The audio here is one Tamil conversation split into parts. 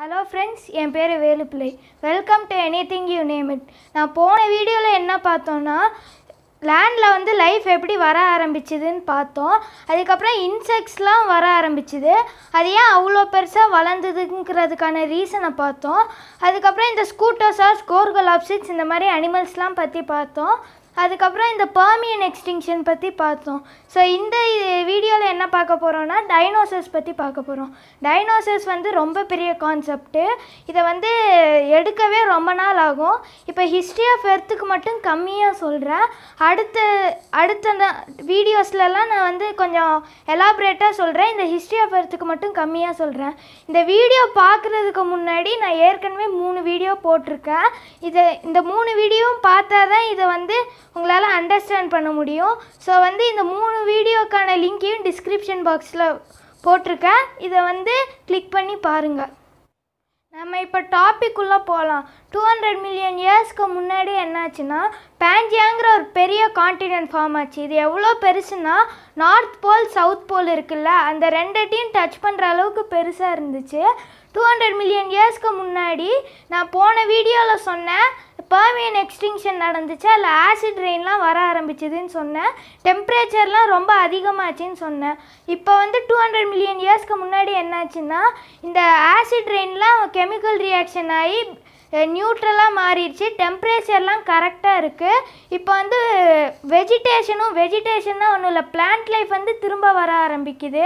Hello friends, Yen Velu Play. Welcome to anything you name it. Na pona video la enna paathona land la vande life eppadi vara aarambichudun paathom. Adukapra insects la vara aarambichude. Adha yen avlo perusa valandudukradukana reason paathom. Adukapra indha scotosaurs, gorgolopsids indha mari animals la pathi paathom. Adukapra indha Permian extinction pathi paathom. So indha video la enna paakaporona dinosaurs pathi paakaporom. Dinosaurs vandu romba periya concept idha vandu edukave romba naal agum. Ipo history of earth ku mattum kammiya solra. Adutha videos la na vandu konjam elaborate ah solra. Indha history of earth ku mattum kammiya solra. Indha video paakradhukku munnadi na yerkanave 3 video potirken. Indha 3 video paathaadha idha vandu உங்களால understand பண்ண முடியும். சோ வந்து இந்த 3 வீடியோக்கான லிங்கையும் description boxல போட்டுருக்கேன். இத வந்து click பண்ணி பாருங்க. நாம இப்ப டாபிக் உள்ள போலாம். 200 மில்லியன் இயர்ஸ்க்கு முன்னாடி என்னாச்சுன்னா பாஞ்சியாங்கற ஒரு பெரிய கான்டினென்ட் ஃபார்ம் ஆச்சு. இது எவ்வளவு பெருசுனா நார்த் போல் சவுத் போல் இருக்குல்ல அந்த ரெண்டட்டையும் டச் பண்ற அளவுக்கு பெருசா இருந்துச்சு. 200 மில்லியன் இயர்ஸ்க்கு முன்னாடி நான் போன வீடியோல சொன்னேன் Permian extinction நடந்துச்சு. அதுல acid rain லாம் வர ஆரம்பிச்சதுன்னு சொன்னேன். டெம்பரேச்சர் லாம் ரொம்ப அதிகமாச்சுன்னு சொன்னேன். இப்போ வந்து 200 மில்லியன் இயர்ஸ்க்கு முன்னாடி என்னாச்சுன்னா இந்த acid rain லாம் chemical reaction ஆயி நியூட்ரலா மாறிடுச்சு. டெம்பரேச்சர் லாம் கரெக்ட்டா இருக்கு. இப்போ வந்து வெஜிடேஷனா ஒண்ணுல plant life வந்து திரும்ப வர ஆரம்பிக்குது.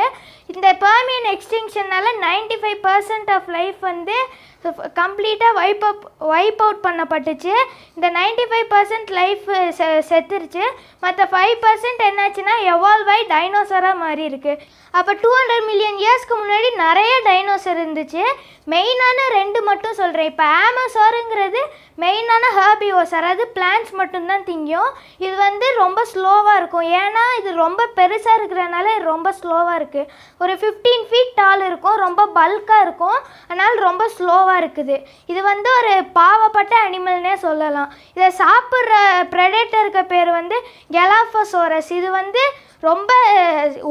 இந்த Permian extinction னால 95% of life வந்து completely wipe out பண்ணப்பட்டுச்சு. இந்த 95% life செத்துருச்சு. மத்த 5% என்னாச்சுன்னா evolve ஆயி டைனோசரா மாறி இருக்கு. அப்ப 200 மில்லியன் இயர்ஸ்க்கு முன்னாடி நிறைய டைனோசர் இருந்துச்சு. மெயினான ரெண்டு மட்டும் சொல்றேன். இப்ப ஆமசார்ங்கிறது மெயினான ஹெர்பிவோர், அதாவது பிளான்ட்ஸ் மட்டும் தான் திங்கும். இது வந்து ரொம்ப ஸ்லோவா இருக்கும். ஏனா இது ரொம்ப பெருசா இருக்குறனால ரொம்ப ஸ்லோவா இருக்கு. ஒரு 15 feet tall இருக்கும், ரொம்ப பல்கா இருக்கும், அதனால ரொம்ப ஸ்லோவா இருக்குது. இது வந்து ஒரு பாவப்பட்ட அனிமல்னே சொல்லலாம். இத சாப்பிடுற பிரெடேட்டருக்கு பேர் வந்து கெலாஃபோசோரஸ். இது வந்து ரொம்ப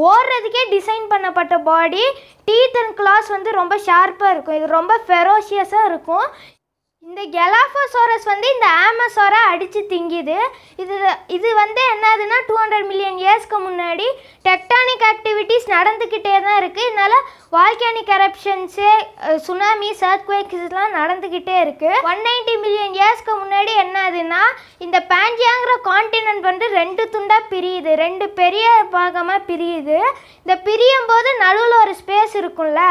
ஓடுறதுக்கே டிசைன் பண்ணப்பட்ட பாடி, டீத் அண்ட் கிளாஸ் வந்து ரொம்ப ஷார்ப்பா இருக்கும். இது ரொம்ப ஃபெரோஷியஸா இருக்கும். இந்த கெலாஃபோசோரஸ் வந்து இந்த ஆமசாரை அடிச்சு திங்குது. இது வந்து என்னதுன்னா 200 மில்லியன் இயர்ஸ்க்கு முன்னாடி டெக்டானிக் ஆக்டிவிட்டிஸ் நடந்துக்கிட்டே தான் இருக்கு. இதனால வால்கனிக் எரப்ஷன்ஸ், சுனாமி, எர்த்குவேக்ஸ் எல்லாம் நடந்துக்கிட்டே இருக்கு. 190 மில்லியன் இயர்ஸ்க்கு முன்னாடி என்னதுன்னா இந்த பாஞ்சியாங்கற கான்டினென்ட் வந்து ரெண்டு துண்டா பிரியுது, ரெண்டு பெரிய பாகமா பிரியுது. இந்த பிரியும்போது நடுவுல ஒரு ஸ்பேஸ் இருக்கும்ல,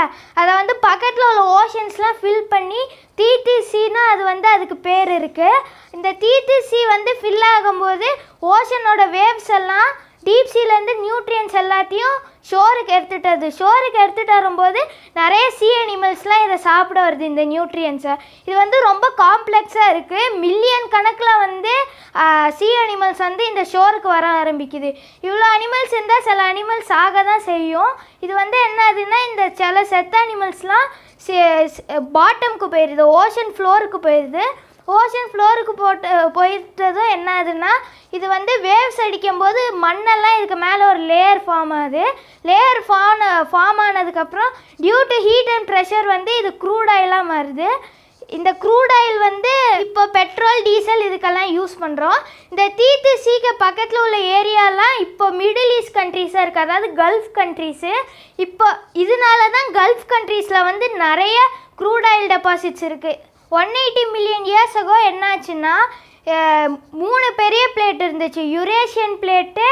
அத வந்து பக்கத்துல உள்ள ஓஷன்ஸ்லாம் ஃபில் பண்ணி தீத்திசினா அது வந்து அதுக்கு பேர் இருக்கு. இந்த தீத்திசி வந்து ஃபில் ஆகும்போது ஓஷனோட வேவ்ஸ் எல்லாம் டீப் சீலேருந்து நியூட்ரியன்ஸ் எல்லாத்தையும் ஷோருக்கு எடுத்துகிட்டு வருது. ஷோருக்கு எடுத்துகிட்டு வரும்போது நிறைய சீ அனிமல்ஸ்லாம் இதை சாப்பிட வருது இந்த நியூட்ரியன்ஸை. இது வந்து ரொம்ப காம்ப்ளெக்ஸாக இருக்குது. மில்லியன் கணக்கில் வந்து சீ அனிமல்ஸ் வந்து இந்த ஷோருக்கு வர ஆரம்பிக்குது. இவ்வளோ அனிமல்ஸ் இருந்தால் சில அனிமல்ஸ் ஆக தான் செய்யும். இது வந்து என்னதுன்னா இந்த சில செத்த அனிமல்ஸ்லாம் பாட்டம்க்கு போயிடுது, ஓஷன் ஃப்ளோருக்கு போயிடுது. ஓஷன் ஃப்ளோருக்கு போயிட்டதும் என்ன ஆகுதுன்னா இது வந்து வேவ்ஸ் அடிக்கும்போது மண்ணெல்லாம் இதுக்கு மேலே ஒரு லேயர் ஃபார்ம் ஆகுது. லேயர் ஃபார்ம் ஆனதுக்கப்புறம் due to heat and pressure வந்து இது க்ரூட் ஆயிலாக மாறுது. இந்த க்ரூட் ஆயில் வந்து இப்போ பெட்ரோல், டீசல் இதுக்கெல்லாம் யூஸ் பண்ணுறோம். இந்த தீத்து சீக்க பக்கத்தில் உள்ள ஏரியாலாம் இப்போ மிடில் ஈஸ்ட் கண்ட்ரீஸாக இருக்குது, அதாவது கல்ஃப் கண்ட்ரீஸு. இப்போ இதனால தான் கல்ஃப் கண்ட்ரீஸில் வந்து நிறைய க்ரூட் ஆயில் டெபாசிட்ஸ் இருக்குது. 180 மில்லியன் இயர்ஸ் அகோ என்னாச்சுன்னா 3 பெரிய பிளேட் இருந்துச்சு. யூரேஷியன் பிளேட்டு,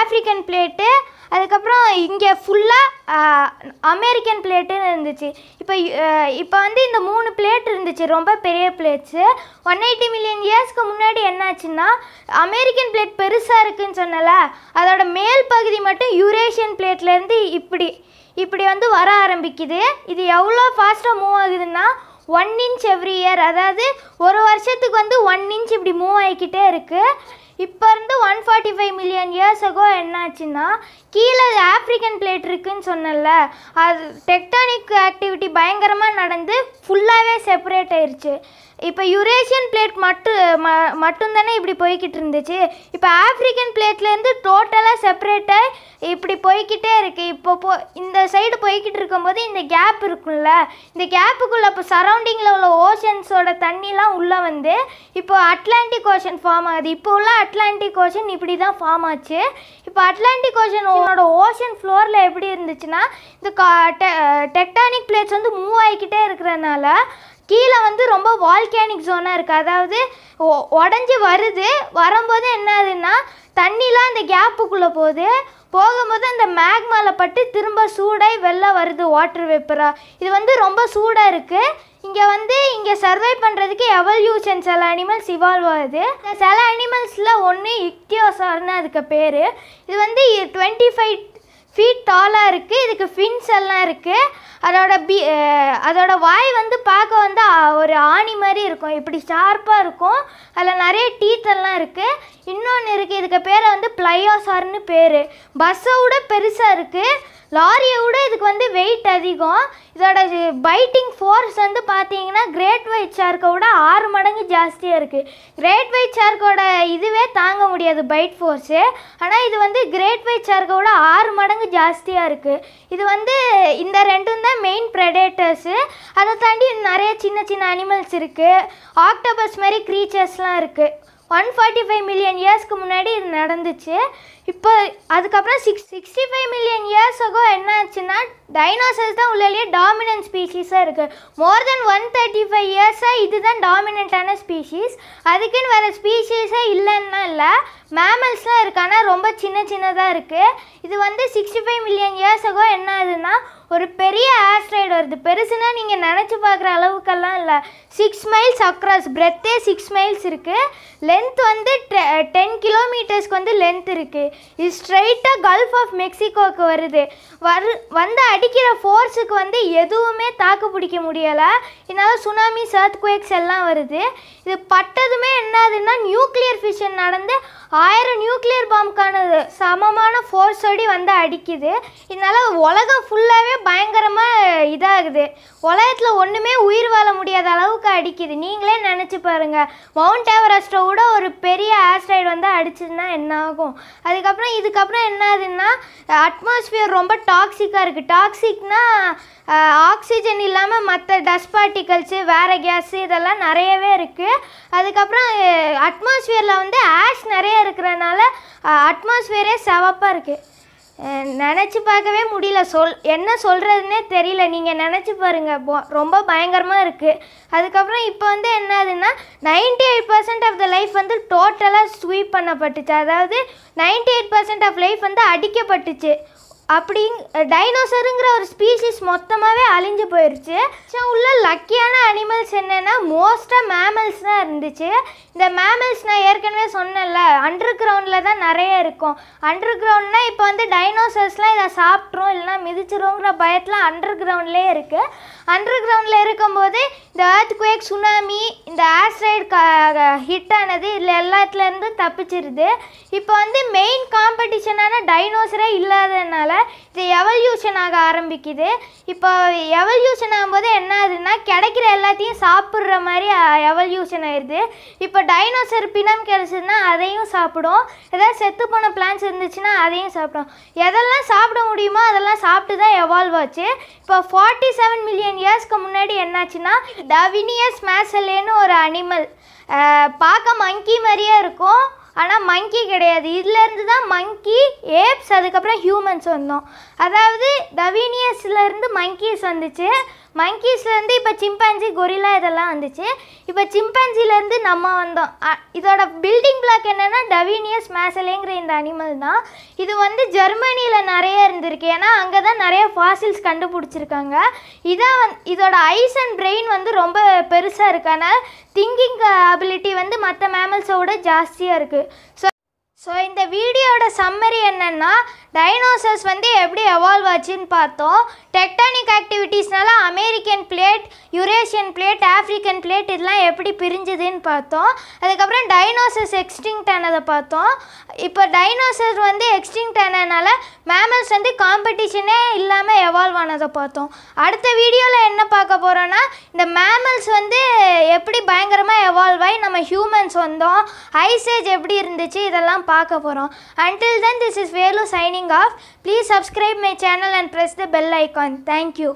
ஆப்ரிக்கன் பிளேட்டு, அதுக்கப்புறம் இங்கே ஃபுல்லாக அமெரிக்கன் பிளேட்டுன்னு இருந்துச்சு. இப்போ வந்து இந்த 3 பிளேட் இருந்துச்சு, ரொம்ப பெரிய பிளேட்ஸு. 180 மில்லியன் இயர்ஸ்க்கு முன்னாடி என்னாச்சுன்னா அமெரிக்கன் பிளேட் பெருசாக இருக்குதுன்னு சொன்னல, அதோட மேல் பகுதி மட்டும் யூரேஷியன் பிளேட்லேருந்து இப்படி வந்து வர ஆரம்பிக்குது. இது எவ்வளோ ஃபாஸ்ட்டாக மூவ் ஆகுதுன்னா 1 inch எவ்ரி இயர், அதாவது ஒரு வருஷத்துக்கு வந்து 1 inch இப்படி மூவ் ஆகிக்கிட்டே இருக்குது. இப்போ இருந்து 145 மில்லியன் இயர்ஸ் அகோ என்னாச்சுன்னா கீழே ஆப்ரிக்கன் பிளேட் இருக்குதுன்னு சொன்னல, அது டெக்டானிக் ஆக்டிவிட்டி பயங்கரமாக நடந்து ஃபுல்லாகவே செப்பரேட் ஆயிடுச்சு. இப்போ யூரேஷியன் பிளேட் மட்டும் தானே இப்படி போய்கிட்டு இருந்துச்சு. இப்போ ஆஃப்ரிக்கன் பிளேட்லேருந்து டோட்டலாக செப்பரேட்டாக இப்படி போய்கிட்டே இருக்குது. இப்போ இந்த சைடு போய்கிட்டு இருக்கும்போது இந்த கேப் இருக்குல்ல, இந்த கேப்புக்குள்ளே இப்போ சரௌண்டிங்கில் உள்ள ஓஷன்ஸோட தண்ணிலாம் உள்ளே வந்து இப்போ அட்லாண்டிக் ஓஷன் ஃபார்ம் ஆகுது. இப்போ உள்ள அட்லாண்டிக் ஓஷன் இப்படி தான் ஃபார்ம் ஆச்சு. இப்போ அட்லாண்டிக் ஓஷனோட ஓஷன் ஃப்ளோரில் எப்படி இருந்துச்சுன்னா, இந்த டெக்டானிக் பிளேட்ஸ் வந்து மூவ் ஆகிக்கிட்டே இருக்கிறனால கீழே வந்து ரொம்ப வால்கேனிக் ஜோனாக இருக்குது. அதாவது உடஞ்சி வருது, வரும்போது என்ன ஆகுதுன்னா தண்ணிலாம் அந்த கேப்புக்குள்ளே போகுது, போகும்போது அந்த மேக்மாவில் பட்டு திரும்ப சூடாகி வெளில வருது வாட்டர் வேப்பராக. இது வந்து ரொம்ப சூடாக இருக்குது. இங்கே வந்து இங்கே சர்வை பண்ணுறதுக்கு எவல்யூஷன் சில அனிமல்ஸ் இவால்வ் ஆகுது. சில அனிமல்ஸில் ஒன்று இக்தியோசார்னு அதுக்கு பேர். இது வந்து 25 ஃபீட் டாலாக இருக்குது. இதுக்கு ஃபின்ஸ் எல்லாம் இருக்குது. அதோட வாய் வந்து பார்க்க வந்து ஒரு ஆணி மாதிரி இருக்கும், இப்படி ஷார்ப்பாக இருக்கும். அதில் நிறைய டீத்தெல்லாம் இருக்குது. இன்னொன்று இருக்குது, இதுக்கு பேரை வந்து பிளையோசார்னு பேர். பஸ்ஸை விட பெருசாக இருக்குது, லாரியை விட இதுக்கு வந்து வெயிட் அதிகம். இதோட பைட்டிங் ஃபோர்ஸ் வந்து பார்த்தீங்கன்னா கிரேட் ஒயிட் ஷார்க்கை விட 6 மடங்கு ஜாஸ்தியாக இருக்குது. கிரேட் ஒயிட் ஷார்க்கோட இதுவே தாங்க முடியாது பைட் ஃபோர்ஸு, ஆனால் இது வந்து கிரேட் ஒயிட் ஷார்க்கை விட 6 மடங்கு ஜாஸ்தியாக இருக்குது. இது வந்து இந்த ரெண்டும் தான் மெயின் ப்ரெடேட்டர்ஸு. அதை தாண்டி நிறைய சின்ன சின்ன அனிமல்ஸ் இருக்குது, ஆக்டோபஸ் மாதிரி க்ரீச்சர்ஸ்லாம் இருக்குது. 145 மில்லியன் இயர்ஸ்க்கு முன்னாடி இது நடந்துச்சு. இப்போ அதுக்கப்புறம் 65 மில்லியன் இயர்ஸ் ஆகும். என்ன ஆச்சுன்னா டைனோசர்ஸ் தான் உள்ளே டாமினன்ட் ஸ்பீஷீஸாக இருக்குது. மோர் தென் 135 இயர்ஸாக இது தான் டாமினண்ட்டான ஸ்பீஷீஸ். அதுக்குன்னு வேறு ஸ்பீஷீஸே இல்லைன்னா இல்லை, மேமல்ஸ்லாம் இருக்குது, ஆனால் ரொம்ப சின்ன சின்னதாக இருக்குது. இது வந்து 65 மில்லியன் இயர்ஸ் ஆகும். என்ன ஆகுதுன்னா ஒரு பெரிய ஆஸ்ட்ராய்டு வருது. பெருசுனா நீங்கள் நினச்சி பார்க்குற அளவுக்கெல்லாம் இல்லை, 6 மைல்ஸ் அக்ராஸ், பிரெத்தே 6 மைல்ஸ் இருக்குது, லென்த் வந்து 10 கிலோமீட்டர்ஸ்க்கு வந்து லென்த் இருக்குது. இது ஸ்ட்ரைட்டாக கல்ஃப் ஆஃப் மெக்சிகோவுக்கு வருது. வந்து அடிக்கிற ஃபோர்ஸுக்கு வந்து எதுவுமே தாக்கு பிடிக்க முடியலை. இதனால் சுனாமி, எர்த்குவேக்ஸ் எல்லாம் வருது. இது பட்டதுமே என்னதுன்னா நியூக்ளியர் ஃபிஷன் நடந்து 1000 நியூக்ளியர் பாம்புக்கான சமமான ஃபோர்ஸோடி வந்து அடிக்குது. இதனால் உலகம் ஃபுல்லாகவே பயங்கரமாக இதாகுது. உலகத்தில் ஒன்றுமே உயிர் வாழ முடியாத அளவுக்கு அடிக்குது. நீங்களே நினச்சி பாருங்கள், மவுண்ட் எவரெஸ்ட்டை விட ஒரு பெரிய ஆஸ்ட்ராய்டு வந்து அடிச்சதுன்னா என்ன ஆகும். இதுக்கப்புறம் என்ன ஆகுதுன்னா அட்மாஸ்பியர் ரொம்ப டாக்ஸிக்காக இருக்குது. டாக்ஸிக்னா ஆக்சிஜன் இல்லாமல் மற்ற டஸ்ட் பார்ட்டிகல்ஸு, வேறு கேஸு இதெல்லாம் நிறையவே இருக்குது. அதுக்கப்புறம் அட்மாஸ்பியரில் வந்து ஆஷ் நிறைய இருக்கிறனால அட்மாஸ்பியரே சிவப்பாக இருக்குது. நினச்சி பார்க்கவே முடியல, என்ன சொல்கிறதுனே தெரியல. நீங்கள் நினச்சி பாருங்கள், ரொம்ப பயங்கரமாக இருக்குது. அதுக்கப்புறம் இப்போ வந்து என்ன ஆகுதுன்னா 98% ஆஃப் த லைஃப் வந்து டோட்டலாக ஸ்வீப் பண்ணப்பட்டுச்சு. அதாவது 98% ஆஃப் லைஃப் வந்து அடிக்கப்பட்டுச்சு. அப்படி டைனோசருங்கிற ஒரு ஸ்பீஷீஸ் மொத்தமாகவே அழிஞ்சு போயிடுச்சு. உள்ள லக்கியான அனிமல்ஸ் என்னென்னா மோஸ்ட்டாக மேமல்ஸ் தான் இருந்துச்சு. இந்த மேமல்ஸ் நான் ஏற்கனவே சொன்னேன்ல, அண்டர் கிரவுண்டில் தான் நிறைய இருக்கும். அண்டர் கிரவுண்ட்னால் இப்போ வந்து டைனோசர்ஸ்லாம் இதை சாப்பிட்றோம் இல்லைனா மிதிச்சிருங்கிற பயத்தில் அண்டர் கிரவுண்ட்லேயே இருக்குது. அண்டர் கிரவுண்டில் இருக்கும்போது இந்த எர்த்குவேக், சுனாமி, இந்த ஆஸ்ட்ராய்டு ஹிட் ஆனது இதில் எல்லாத்துலேருந்து தப்பிச்சிருது. இப்போ வந்து மெயின் காம்படிஷனான டைனோசரே இல்லாததுனால இது எவல்யூஷன் ஆக ஆரம்பிக்குது. இப்போ எவல்யூஷன் ஆகும்போது என்ன ஆகுதுன்னா கிடைக்கிற எல்லாத்தையும் சாப்பிட்ற மாதிரி எவல்யூஷன் ஆயிடுது. இப்போ டைனோசர் பிணம் கிடைச்சதுன்னா அதையும் சாப்பிடும், ஏதாவது செத்து போன பிளான்ஸ் இருந்துச்சுன்னா அதையும் சாப்பிடும். எதெல்லாம் சாப்பிட முடியுமோ அதெல்லாம் சாப்பிட்டு தான் எவால்வ் ஆச்சு. இப்போ 47 மில்லியன் இயர்ஸ்க்கு முன்னாடி என்னாச்சுன்னா டார்வினியஸ் மாசில்லேன்னு ஒரு அனிமல், பார்க்க மங்கி மாதிரியே இருக்கும், ஆனால் மங்கி கிடையாது. இதுலேருந்து தான் மங்கி, ஏப்ஸ், அதுக்கப்புறம் ஹியூமன்ஸ் வந்தோம். அதாவது டார்வினியஸ்லேருந்து மங்கீஸ் வந்துச்சு, மங்கீஸ்லேருந்து இப்போ சிம்பான்சி, கொரிலா இதெல்லாம் வந்துச்சு. இப்போ சிம்பான்சிலேருந்து நம்ம வந்தோம். இதோட பில்டிங் பிளாக் என்னென்னா டார்வினியஸ் மாசில்லேங்கிற இந்த அனிமல் தான். இது வந்து ஜெர்மனியில் நிறைய இருந்திருக்கு, ஏன்னா அங்கே தான் நிறைய ஃபாசில்ஸ் கண்டுபிடிச்சிருக்காங்க. இதோட ஐஸ் அண்ட் பிரெயின் வந்து ரொம்ப பெருசாக இருக்குது, ஆனால் திங்கிங் அபிலிட்டி வந்து மற்ற மேமல்ஸோட ஜாஸ்தியாக இருக்குது. ஸோ இந்த வீடியோட சம்மரி என்னென்னா டைனோசர்ஸ் வந்து எப்படி எவால்வ் ஆச்சுன்னு பார்த்தோம். டெக்டானிக் ஆக்டிவிட்டீஸ்னால American plate, Eurasian plate, African plate இதெல்லாம் எப்படி பிரிஞ்சதுன்னு பார்த்தோம். அதுக்கு அப்புறம் டைனோசர்ஸ் எக்ஸ்டிங்க்ட் ஆனத பார்த்தோம். இப்போ டைனோசர் வந்து எக்ஸ்டிங்க்ட் ஆனனால மேமல்ஸ் வந்து காம்படிஷனே இல்லாம எவால்வ் ஆனத பார்த்தோம். அடுத்த வீடியோல என்ன பார்க்க போறோம்னா இந்த மேமல்ஸ் வந்து எப்படி பயங்கரமா எவால்வ் ஆயி நம்ம ஹியூமன்ஸ் வந்தோம், ஐஸ் ஏஜ் எப்படி இருந்துச்சு இதெல்லாம் பார்க்க போறோம். Until then, this is Velu signing off. Please subscribe my channel and press the bell icon. Thank you.